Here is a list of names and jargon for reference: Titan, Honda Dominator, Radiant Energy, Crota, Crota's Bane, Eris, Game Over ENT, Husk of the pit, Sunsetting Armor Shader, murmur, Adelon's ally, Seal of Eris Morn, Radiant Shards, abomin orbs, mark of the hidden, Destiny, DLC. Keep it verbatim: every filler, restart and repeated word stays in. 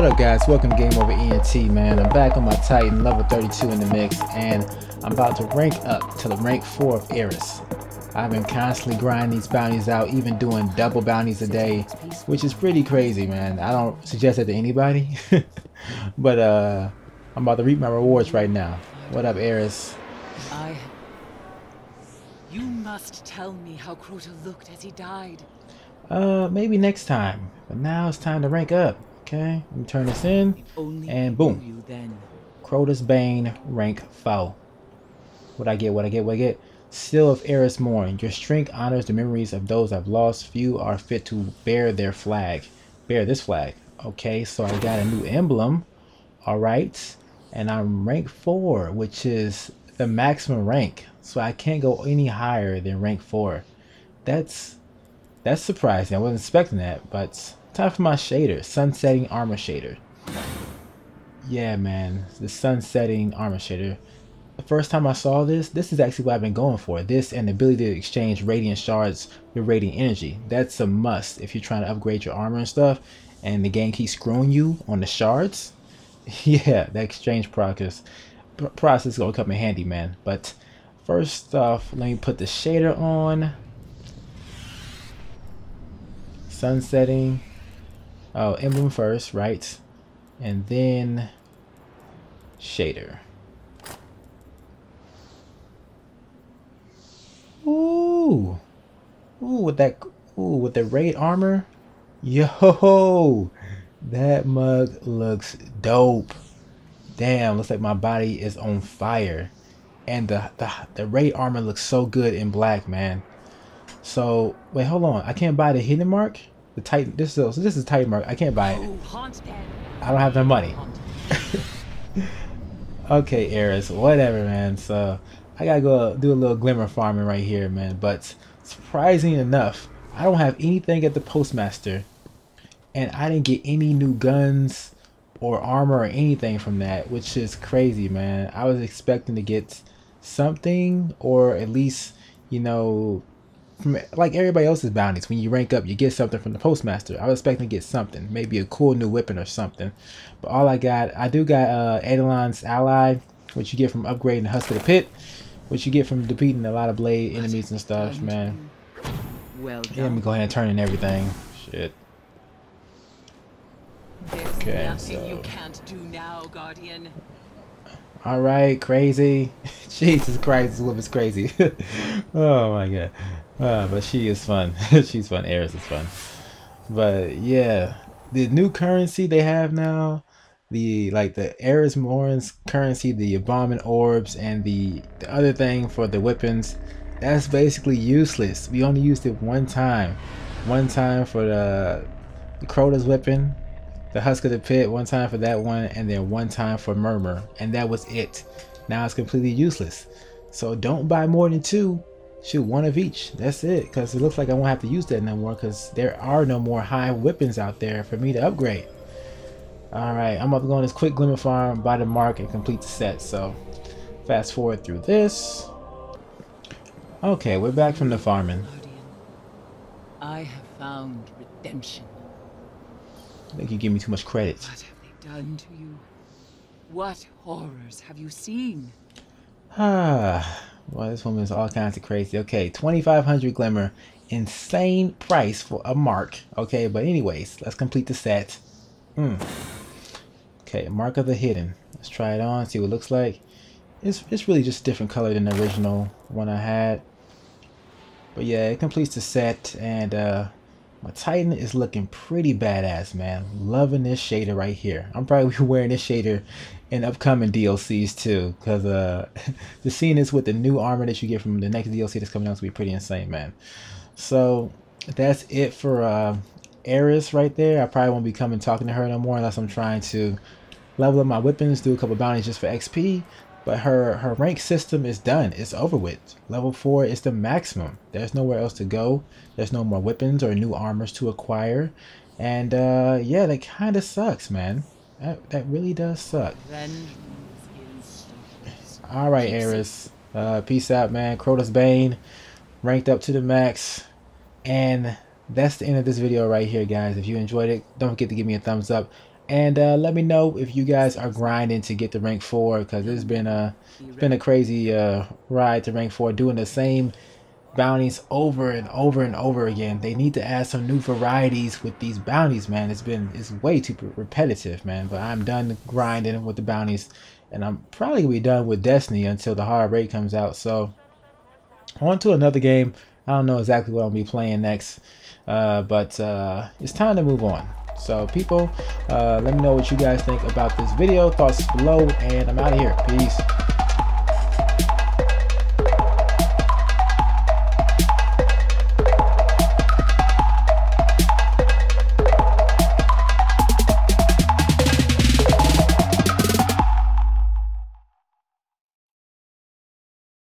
What up guys, welcome to Game Over E N T, man. I'm back on my Titan, level thirty-two in the mix, and I'm about to rank up to the rank four of Eris. I've been constantly grinding these bounties out, even doing double bounties a day, which is pretty crazy, man. I don't suggest that to anybody, but uh, I'm about to reap my rewards right now. What up, Eris? I... You must tell me how Crota looked as he died. Uh, maybe next time, but now it's time to rank up. Okay, let me turn this in, and boom, Crota's Bane, rank four. What I get, what I get, what I get. Seal of Eris Morn, your strength honors the memories of those I've lost. Few are fit to bear their flag, bear this flag. Okay, so I got a new emblem, all right, and I'm rank four, which is the maximum rank, so I can't go any higher than rank four. That's, that's surprising, I wasn't expecting that, but... Time for my shader, Sunsetting Armor Shader. Yeah, man, the Sunsetting Armor Shader. The first time I saw this, this is actually what I've been going for. This and the ability to exchange Radiant Shards with Radiant Energy. That's a must if you're trying to upgrade your armor and stuff, and the game keeps screwing you on the shards. Yeah, that exchange process, process is going to come in handy, man. But first off, let me put the shader on. Sunsetting. Oh, emblem first, right? And then shader. Ooh, ooh, with that, ooh, with the raid armor, yo, that mug looks dope. Damn, looks like my body is on fire, and the the the raid armor looks so good in black, man. So wait, hold on, I can't buy the hidden mark. The Titan, this is so this is Titan mark. I can't buy it. I don't have no money. Okay, Eris, whatever, man. So I gotta go do a little glimmer farming right here, man. But surprising enough, I don't have anything at the postmaster, and I didn't get any new guns or armor or anything from that, which is crazy, man. I was expecting to get something, or at least, you know, from, like everybody else's bounties, when you rank up you get something from the postmaster. I was expecting to get something, maybe a cool new weapon or something, but all I got, I do got uh, Adelon's ally, which you get from upgrading the Husk of the Pit, which you get from defeating a lot of blade enemies and stuff, man. Well done. Let me go ahead and turn in everything. Shit. There's okay, nothing so. You can't do now, Guardian. All right, crazy. Jesus Christ, this woman's crazy. Oh my god. Uh, but she is fun. She's fun. Eris is fun. But yeah, the new currency they have now, the like the Eris Morn's currency, the abomin orbs, and the, the other thing for the weapons, that's basically useless. We only used it one time. One time for the, the Crota's weapon, the Husk of the Pit, one time for that one, and then one time for Murmur, and that was it. Now it's completely useless. So don't buy more than two. Shoot, one of each, that's it, because it looks like I won't have to use that no more, because there are no more high weapons out there for me to upgrade. Alright, I'm about to go on this quick glimmer farm, buy the mark, and complete the set. So fast forward through this. Okay, we're back from the farming. I have found redemption. I think you give me too much credit. What have they done to you? What horrors have you seen? Ah, well, this woman is all kinds of crazy. Okay, twenty-five hundred glimmer, insane price for a mark. Okay, but anyways, let's complete the set. Mm. Okay, mark of the hidden. Let's try it on, see what it looks like. It's it's really just a different color than the original one I had. But yeah, it completes the set, and uh, my Titan is looking pretty badass, man. Loving this shader right here. I'm probably wearing this shader in upcoming D L Cs too, because uh, the scene is with the new armor that you get from the next D L C that's coming out to be pretty insane, man. So that's it for uh, Eris right there. I probably won't be coming talking to her no more unless I'm trying to level up my weapons, do a couple bounties just for X P. But her, her rank system is done. It's over with. Level four is the maximum. There's nowhere else to go. There's no more weapons or new armors to acquire. And uh, yeah, that kind of sucks, man. That, that really does suck. Alright, Eris. Uh, peace out, man. Crota's Bane. Ranked up to the max. And that's the end of this video right here, guys. If you enjoyed it, don't forget to give me a thumbs up. And uh, let me know if you guys are grinding to get to rank four, because it's been a it's been a crazy uh, ride to rank four, doing the same bounties over and over and over again. They need to add some new varieties with these bounties, man. It's been it's way too repetitive, man. But I'm done grinding with the bounties, and I'm probably gonna be done with Destiny until the hard raid comes out. So on to another game. I don't know exactly what I'll be playing next, uh, but uh, it's time to move on. So people, uh, let me know what you guys think about this video, thoughts below, and I'm out of here. Peace.